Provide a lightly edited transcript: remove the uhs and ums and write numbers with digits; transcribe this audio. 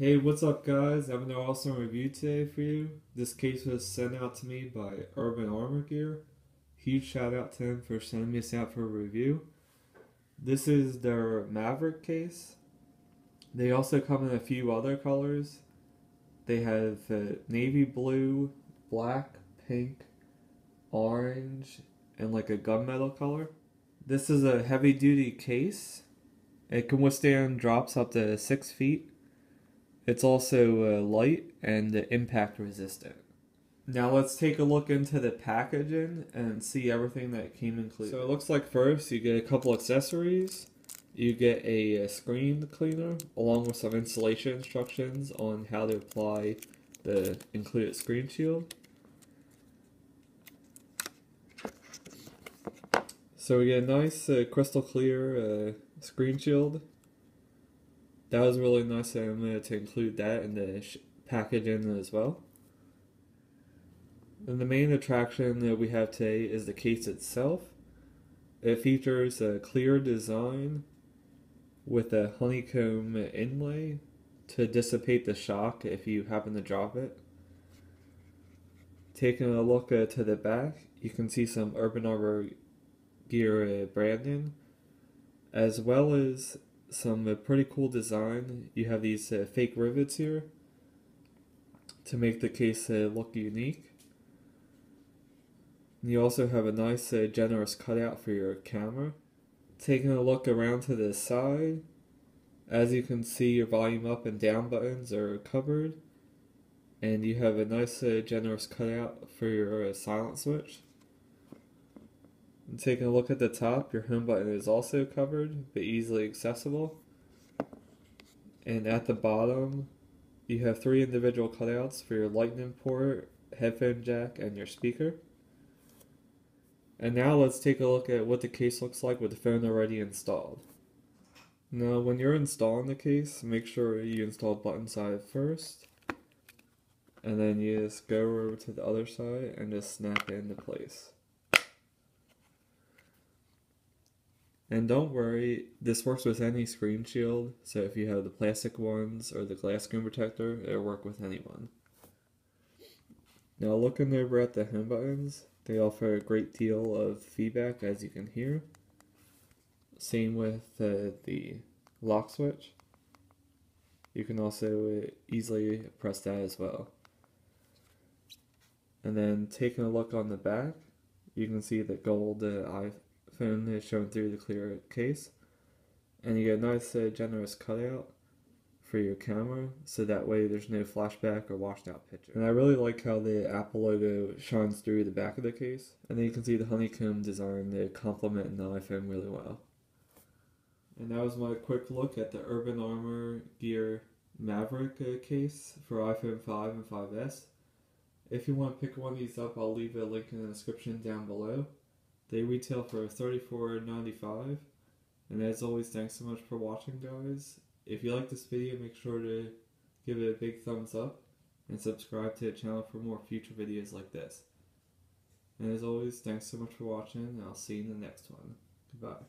Hey, what's up guys? I have an awesome review today for you. This case was sent out to me by Urban Armor Gear. Huge shout out to him for sending this out for a review. This is their Maverick case. They also come in a few other colors. They have navy blue, black, pink, orange, and like a gunmetal color. This is a heavy duty case. It can withstand drops up to 6 feet. It's also light and impact resistant. Now let's take a look into the packaging and see everything that came included. So it looks like first you get a couple accessories. You get a screen cleaner along with some installation instructions on how to apply the included screen shield. So we get a nice crystal clear screen shield. That was really nice, and I'm going to include that in the packaging as well. And the main attraction that we have today is the case itself. It features a clear design with a honeycomb inlay to dissipate the shock if you happen to drop it. Taking a look to the back, you can see some Urban Armor Gear branding, as well as some pretty cool design. You have these fake rivets here to make the case look unique. And you also have a nice generous cutout for your camera. Taking a look around to the side, as you can see, your volume up and down buttons are covered, and you have a nice generous cutout for your silent switch. And taking a look at the top, your home button is also covered, but easily accessible. And at the bottom, you have three individual cutouts for your lightning port, headphone jack, and your speaker. And now let's take a look at what the case looks like with the phone already installed. Now when you're installing the case, make sure you install button side first. And then you just go over to the other side and just snap it into place. And don't worry, this works with any screen shield, so if you have the plastic ones or the glass screen protector, it'll work with anyone. Now looking over at the home buttons, they offer a great deal of feedback, as you can hear. Same with the lock switch. You can also easily press that as well. And then taking a look on the back, you can see the gold iPhone is shown through the clear case, and you get a nice generous cutout for your camera, so that way there's no flashback or washed out picture. And I really like how the Apple logo shines through the back of the case, and then you can see the honeycomb design to complement the iPhone really well. And that was my quick look at the Urban Armor Gear Maverick case for iPhone 5 and 5S. If you want to pick one of these up, I'll leave a link in the description down below. They retail for $34.95, and as always, thanks so much for watching guys. If you like this video, make sure to give it a big thumbs up and subscribe to the channel for more future videos like this. And as always, thanks so much for watching, and I'll see you in the next one. Goodbye.